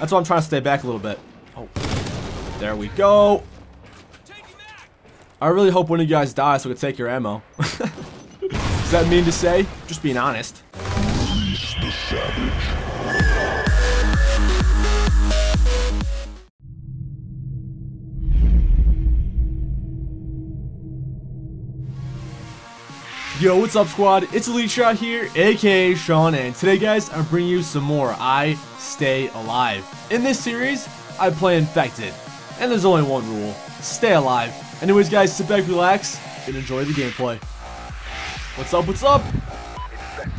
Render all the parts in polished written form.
That's why I'm trying to stay back a little bit. Oh, there we go. I really hope one of you guys dies so we can take your ammo. Does that mean to say? Just being honest. Release the savage. Yo, what's up squad? It's Elite Shot here, aka Sean, and today guys, I'm bringing you some more I Stay Alive. In this series, I play Infected, and there's only one rule, stay alive. Anyways guys, sit back, relax, and enjoy the gameplay. What's up, what's up?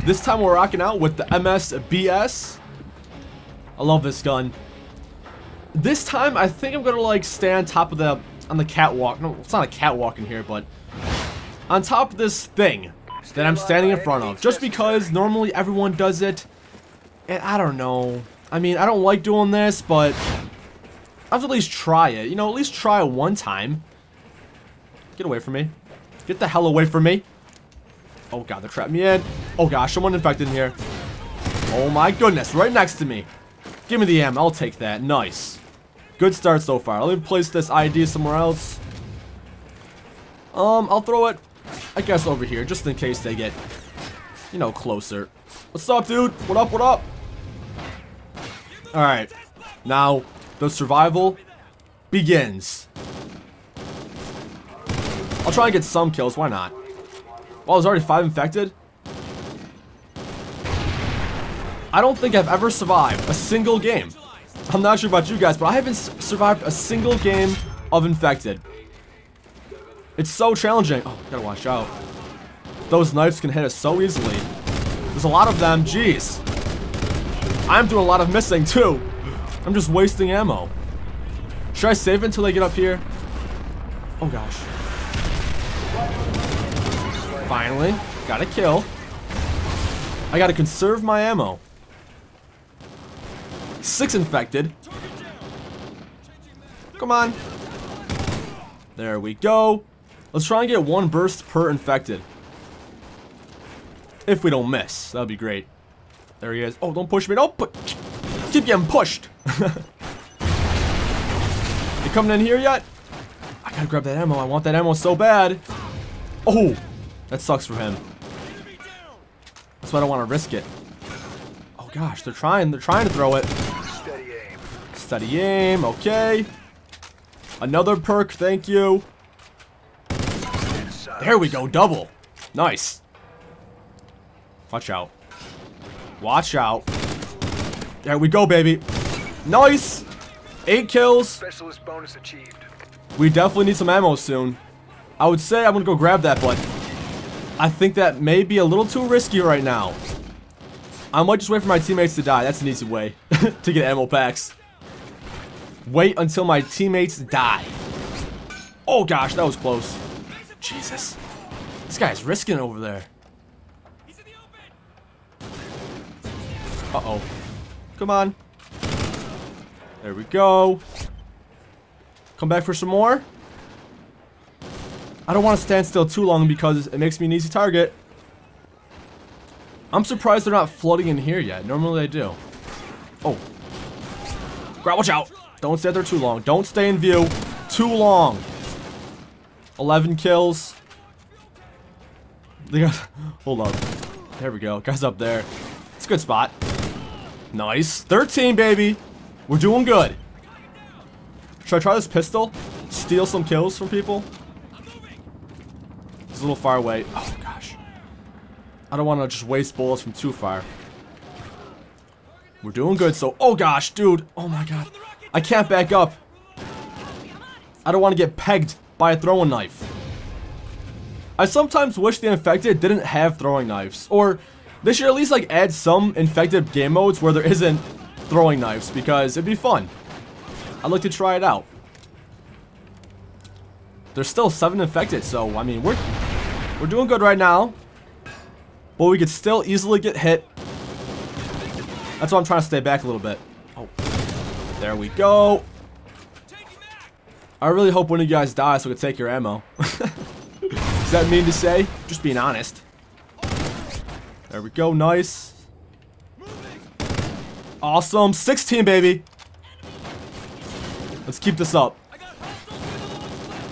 This time we're rocking out with the MSBS. I love this gun. This time, I think I'm gonna like stay on top of the, on the catwalk. No, it's not a catwalk in here, but on top of this thing that I'm standing in front of, just because normally everyone does it, and I don't know. I mean, I don't like doing this, but I have to at least try it. You know, at least try it one time. Get away from me. Get the hell away from me. Oh god, they're trapping me in. Oh gosh, someone infected in here. Oh my goodness, right next to me. Give me the ammo, I'll take that. Nice. Good start so far. Let me place this ID somewhere else. I'll throw it, I guess, over here, just in case they get, you know, closer. What's up, dude? What up, what up? Alright, now, the survival begins. I'll try and get some kills, why not? Well, there's already 5 infected? I don't think I've ever survived a single game. I'm not sure about you guys, but I haven't survived a single game of Infected. It's so challenging. Oh, gotta watch out. Those knives can hit us so easily. There's a lot of them. Jeez. I'm doing a lot of missing, too. I'm just wasting ammo. Should I save until they get up here? Oh, gosh. Finally. Got a kill. I gotta conserve my ammo. 6 infected. Come on. There we go. Let's try and get 1 burst per infected. If we don't miss, that'd be great. There he is. Oh, don't push me. Don't push. Keep getting pushed. You coming in here yet? I gotta grab that ammo. I want that ammo so bad. Oh, that sucks for him. That's why I don't want to risk it. Oh gosh, they're trying. They're trying to throw it. Steady aim. Steady aim. Okay. Another perk. Thank you. There we go, double. Nice. Watch out. Watch out. There we go, baby. Nice. 8 kills. Specialist bonus achieved. We definitely need some ammo soon. I would say I'm gonna go grab that, but I think that may be a little too risky right now. I might just wait for my teammates to die. That's an easy way to get ammo packs. Wait until my teammates die. Oh gosh, that was close. Jesus. This guy's risking it over there. Uh-oh. Come on. There we go. Come back for some more. I don't want to stand still too long because it makes me an easy target. I'm surprised they're not flooding in here yet. Normally they do. Oh. Grab, watch out. Don't stay there too long. Don't stay in view too long. 11 kills. Hold on. There we go. Guys up there. It's a good spot. Nice. 13, baby. We're doing good. Should I try this pistol? Steal some kills from people? It's a little far away. Oh, gosh. I don't want to just waste bullets from too far. We're doing good. So, oh, gosh, dude. Oh, my God. I can't back up. I don't want to get pegged by a throwing knife. I sometimes wish the Infected didn't have throwing knives. Or they should at least like add some Infected game modes where there isn't throwing knives, because it'd be fun. I'd like to try it out. There's still 7 infected, so I mean we're doing good right now. But we could still easily get hit. That's why I'm trying to stay back a little bit. Oh. There we go. I really hope one of you guys dies so we can take your ammo. Does that mean to say? Just being honest. There we go. Nice. Awesome. 16, baby. Let's keep this up.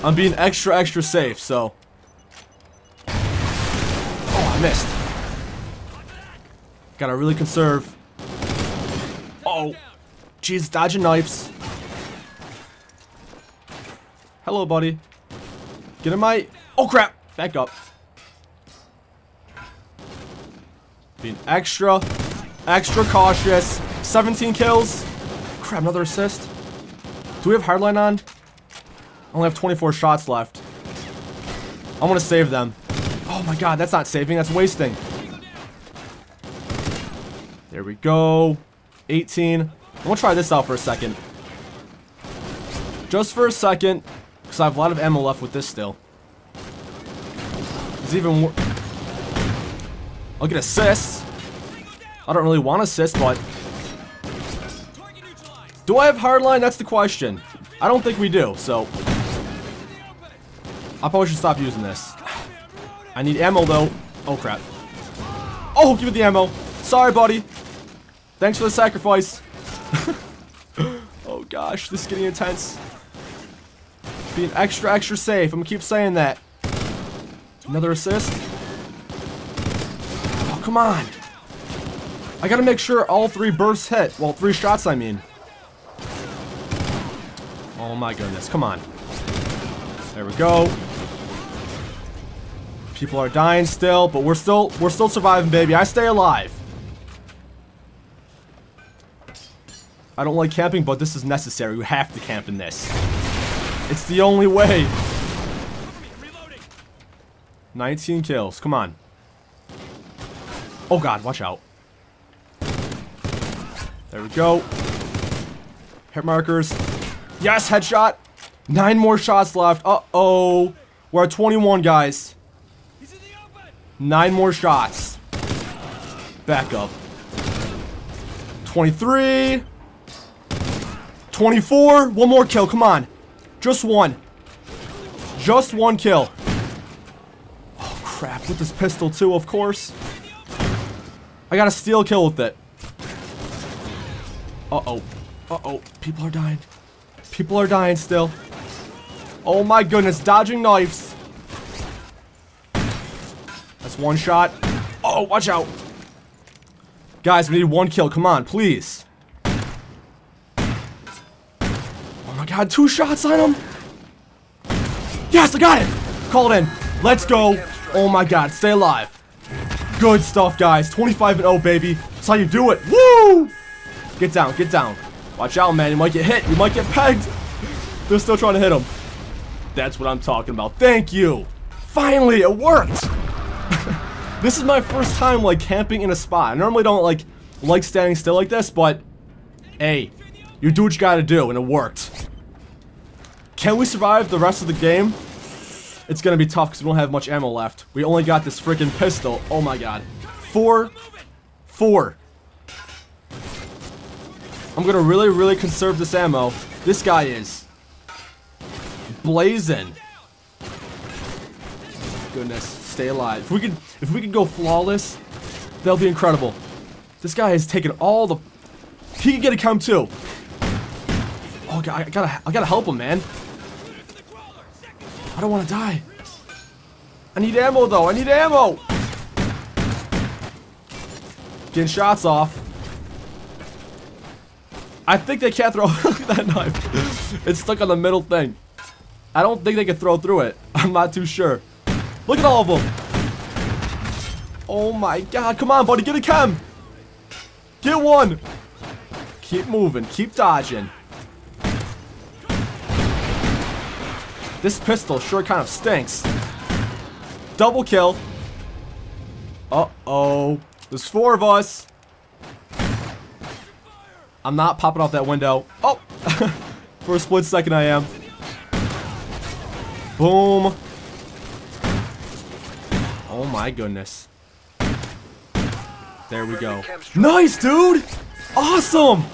I'm being extra safe, so. Oh, I missed. Gotta really conserve. Oh. Jeez, dodging knives. Hello, buddy. Get in my... Oh, crap. Back up. Being extra cautious. 17 kills. Crap, another assist. Do we have hardline on? I only have 24 shots left. I want to save them. Oh, my God. That's not saving. That's wasting. There we go. 18. I'm going to try this out for a second. Just for a second. Because I have a lot of ammo left with this still. It's even worse. I'll get assists. I don't really want assists, but... Do I have hardline? That's the question. I don't think we do, so... I probably should stop using this. I need ammo, though. Oh, crap. Oh, give it the ammo. Sorry, buddy. Thanks for the sacrifice. Oh, gosh. This is getting intense. Being extra safe. I'm going to keep saying that. Another assist. Oh, come on. I got to make sure all three bursts hit. Well, three shots, I mean. Oh, my goodness. Come on. There we go. People are dying still, but we're still surviving, baby. I stay alive. I don't like camping, but this is necessary. We have to camp in this. It's the only way. 19 kills. Come on. Oh, God. Watch out. There we go. Hit markers. Yes, headshot. 9 more shots left. Uh-oh. We're at 21, guys. 9 more shots. Back up. 23. 24. One more kill. Come on. Just one. Just one kill. Oh, crap. With this pistol, too, of course. I got a steal kill with it. Uh-oh. Uh-oh. People are dying. People are dying still. Oh my goodness, dodging knives. That's one shot. Oh, watch out. Guys, we need one kill. Come on, please. Oh my God, 2 shots on him. Yes, I got it. Call it in. Let's go. Oh my God, stay alive. Good stuff, guys. 25-0, baby. That's how you do it. Woo! Get down, get down. Watch out, man. You might get hit. You might get pegged. They're still trying to hit him. That's what I'm talking about. Thank you. Finally, it worked. This is my first time, like, camping in a spot. I normally don't, like standing still like this, but, hey, you do what you gotta do, and it worked. Can we survive the rest of the game? It's gonna be tough, because we don't have much ammo left. We only got this freaking pistol. Oh, my God. 4. I'm gonna really conserve this ammo. This guy is blazing. Goodness, stay alive. If we could go flawless, that'll be incredible. This guy has taken all the. He could get a chem too. Oh God, I gotta help him, man. I don't want to die. I need ammo though. I need ammo. Getting shots off. I think they can't throw that knife. It's stuck on the middle thing. I don't think they can throw through it. I'm not too sure. Look at all of them. Oh my God. Come on, buddy. Get a chem. Get one. Keep moving. Keep dodging. This pistol sure kind of stinks. Double kill. Uh-oh. There's 4 of us. I'm not popping off that window. Oh! For a split second I am. Boom. Oh my goodness. There we go. Nice, dude! Awesome!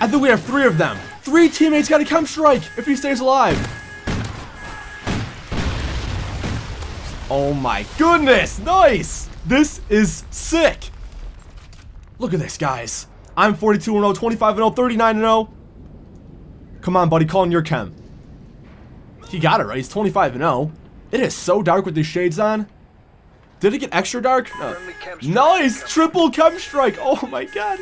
I think we have 3 of them. 3 teammates got a chem strike if he stays alive. Oh my goodness! Nice! This is sick! Look at this, guys. I'm 42-0, 25-0, 39-0. Come on, buddy. Call in your KEM. He got it right. He's 25-0. It is so dark with these shades on. Did it get extra dark? No. Nice! Triple KEM strike. Oh, my God.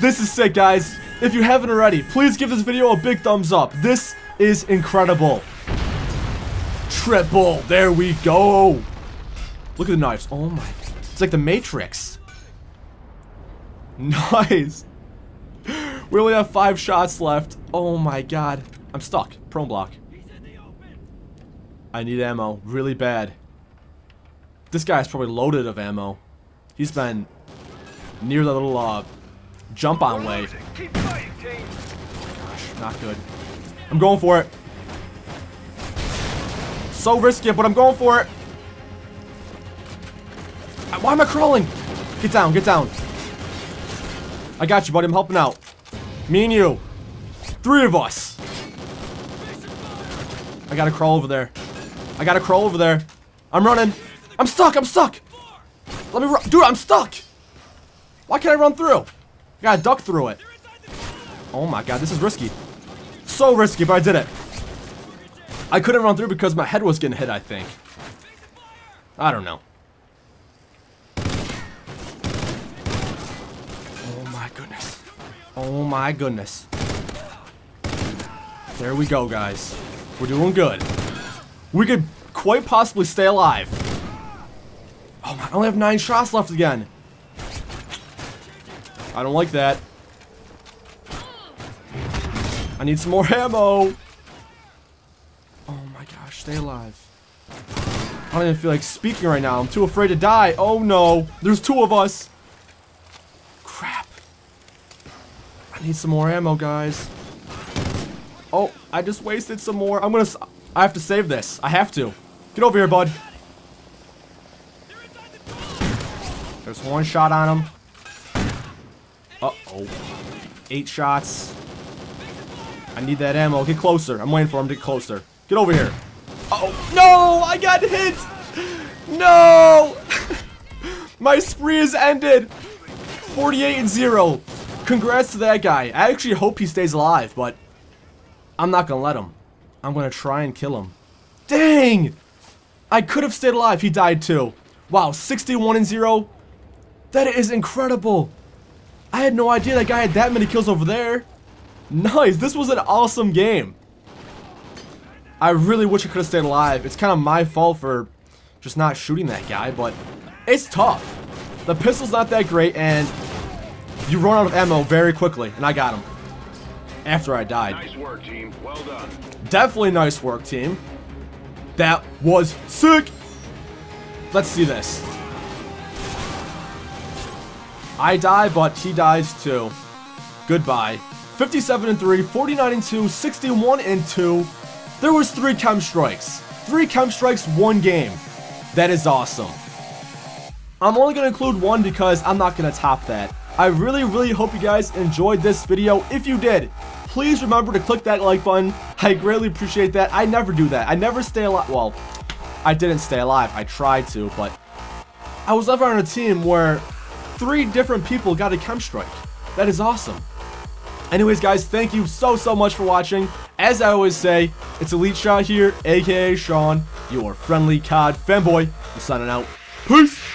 This is sick, guys. If you haven't already, please give this video a big thumbs up. This is incredible. Triple. There we go. Look at the knives. Oh, my. It's like the Matrix. Nice. We only have 5 shots left. Oh, my God. I'm stuck. Prone block. I need ammo really bad. This guy's probably loaded of ammo. He's been near the little jump on way. Gosh, not good. I'm going for it. So risky, but I'm going for it. Why am I crawling? Get down, get down. I got you, buddy. I'm helping out. Me and you. 3 of us. I gotta crawl over there. I gotta crawl over there. I'm running. I'm stuck. I'm stuck. Let me run. Dude, I'm stuck. Why can't I run through? I gotta duck through it. Oh my God, this is risky. So risky, but I did it. I couldn't run through because my head was getting hit, I think. I don't know. Oh my goodness. Oh my goodness. There we go, guys. We're doing good. We could quite possibly stay alive. Oh my, I only have 9 shots left again. I don't like that. I need some more ammo. Oh my gosh, stay alive. I don't even feel like speaking right now. I'm too afraid to die. Oh no, there's 2 of us. Crap. I need some more ammo, guys. Oh, I just wasted some more. I have to save this. I have to. Get over here, bud. There's 1 shot on him. Uh-oh. 8 shots. I need that ammo. Get closer. I'm waiting for him to get closer. Get over here. Uh-oh. No! I got hit! No! My spree is ended. 48-0. Congrats to that guy. I actually hope he stays alive, but I'm not gonna let him. I'm gonna try and kill him. Dang! I could have stayed alive. He died too. Wow, 61-0. That is incredible. I had no idea that guy had that many kills over there. Nice. This was an awesome game. I really wish I could have stayed alive. It's kind of my fault for just not shooting that guy, but it's tough. The pistol's not that great, and you run out of ammo very quickly, and I got him. After I died. Nice work, team. Well done. Definitely nice work, team. That was sick. Let's see this. I die, but he dies too. Goodbye. 57-3, 49-2, 61-2. There was 3 KEM strikes. 3 KEM strikes, 1 game. That is awesome. I'm only gonna include 1 because I'm not gonna top that. I really hope you guys enjoyed this video. If you did, please remember to click that like button. I greatly appreciate that. I never do that. I never stay alive. Well, I didn't stay alive. I tried to, but I was ever on a team where 3 different people got a KEM strike. That is awesome. Anyways, guys, thank you so much for watching. As I always say, it's Elite Shot here, aka Sean, your friendly COD fanboy. I'm signing out. Peace!